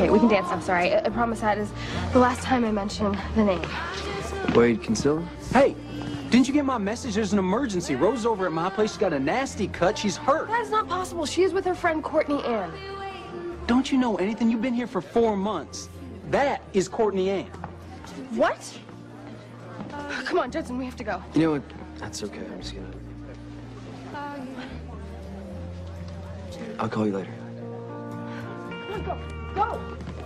Okay, we can dance. I'm sorry. I promise that is the last time I mention the name. Wade Kinsella? Hey, didn't you get my message? There's an emergency. Rose over at my place. She's got a nasty cut. She's hurt. That is not possible. She is with her friend Courtney Ann. Don't you know anything? You've been here for 4 months. That is Courtney Ann. What? Come on, Judson, we have to go. You know what? That's okay. I'm just gonna... I'll call you later. Come on, go. Go!